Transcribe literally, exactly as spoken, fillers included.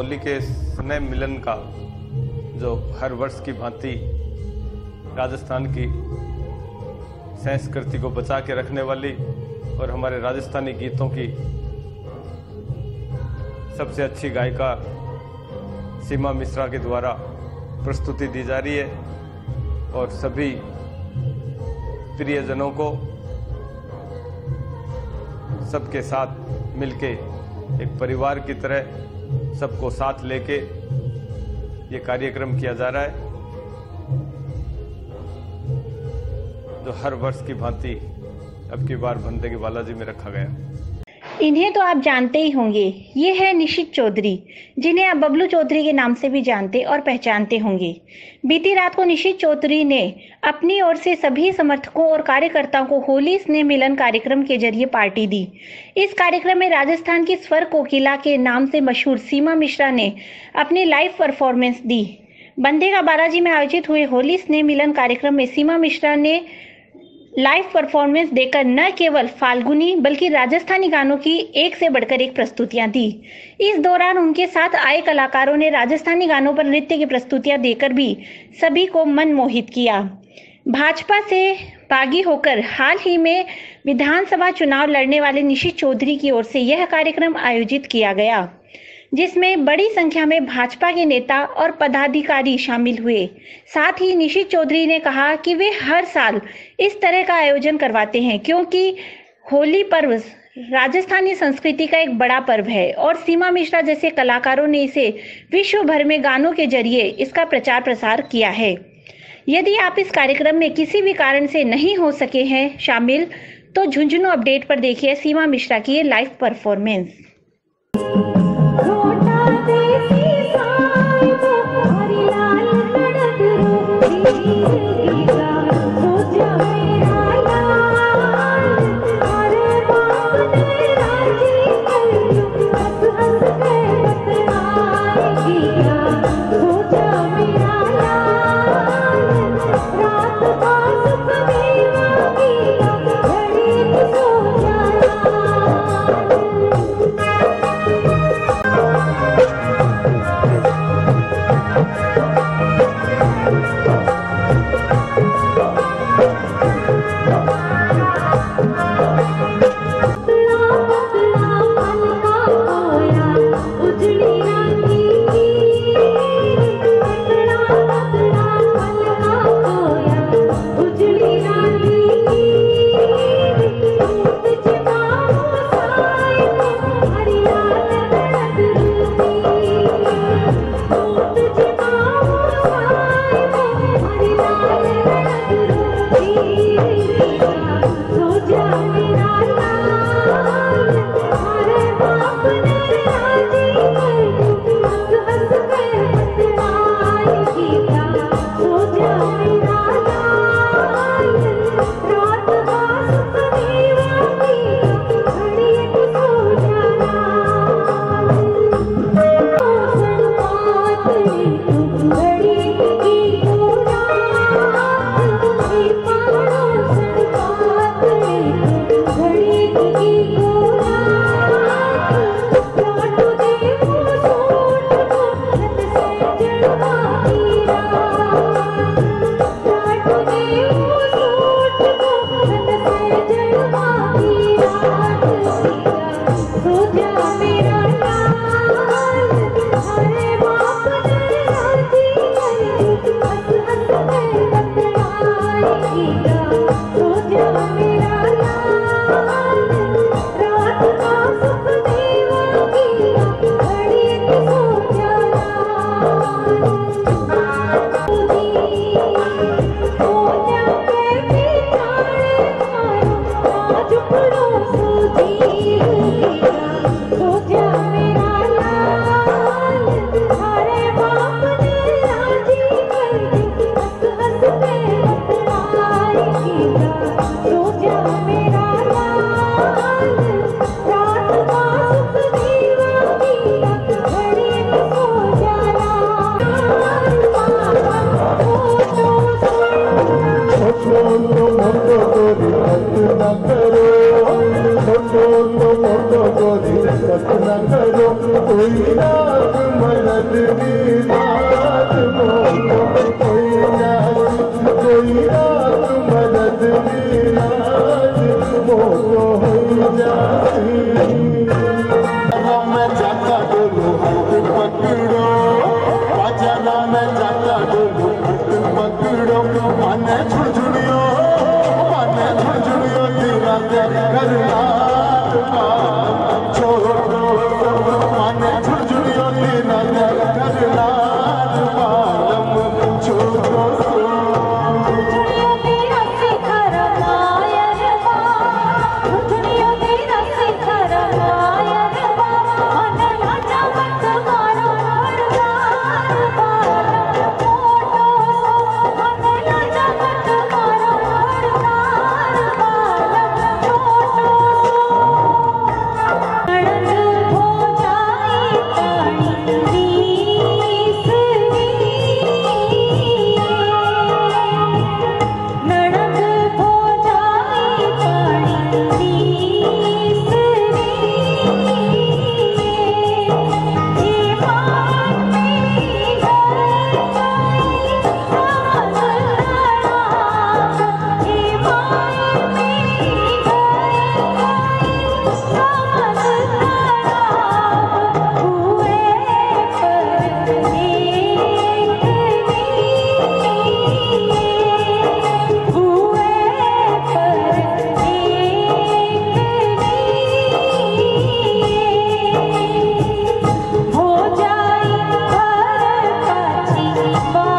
होली के स्नेह मिलन का जो हर वर्ष की भांति राजस्थान की संस्कृति को बचा के रखने वाली और हमारे राजस्थानी गीतों की सबसे अच्छी गायिका सीमा मिश्रा के द्वारा प्रस्तुति दी जा रही है और सभी प्रियजनों को सबके साथ मिलके एक परिवार की तरह सबको साथ लेके ये कार्यक्रम किया जा रहा है जो हर वर्ष की भांति अब की बार बंदे के बालाजी में रखा गया। इन्हें तो आप जानते ही होंगे, ये है निशित चौधरी जिन्हें आप बबलू चौधरी के नाम से भी जानते और पहचानते होंगे। बीती रात को निशित चौधरी ने अपनी ओर से सभी समर्थकों और कार्यकर्ताओं को होली स्नेह मिलन कार्यक्रम के जरिए पार्टी दी। इस कार्यक्रम में राजस्थान की स्वर कोकिला के नाम से मशहूर सीमा मिश्रा ने अपनी लाइव परफॉर्मेंस दी। बंदे का बालाजी में आयोजित हुए होली स्नेह मिलन कार्यक्रम में सीमा मिश्रा ने लाइव परफॉर्मेंस देकर न केवल फाल्गुनी बल्कि राजस्थानी गानों की एक से बढ़कर एक प्रस्तुतियां दी। इस दौरान उनके साथ आए कलाकारों ने राजस्थानी गानों पर नृत्य की प्रस्तुतियां देकर भी सभी को मन मोहित किया। भाजपा से बागी होकर हाल ही में विधानसभा चुनाव लड़ने वाले निशित चौधरी की ओर से यह कार्यक्रम आयोजित किया गया जिसमें बड़ी संख्या में भाजपा के नेता और पदाधिकारी शामिल हुए। साथ ही निशित चौधरी ने कहा कि वे हर साल इस तरह का आयोजन करवाते हैं क्योंकि होली पर्व राजस्थानी संस्कृति का एक बड़ा पर्व है और सीमा मिश्रा जैसे कलाकारों ने इसे विश्व भर में गानों के जरिए इसका प्रचार प्रसार किया है। यदि आप इस कार्यक्रम में किसी भी कारण से नहीं हो सके हैं शामिल तो झुंझुनू अपडेट पर देखिए सीमा मिश्रा की ये लाइव परफॉर्मेंस। जाता मैं जाता डोलू पकड़ो माने झुनझुनियो माने झुनझुनियो तेरा ते करना छोड़ो माने झुनझुनियो तेरा ते करना Bye.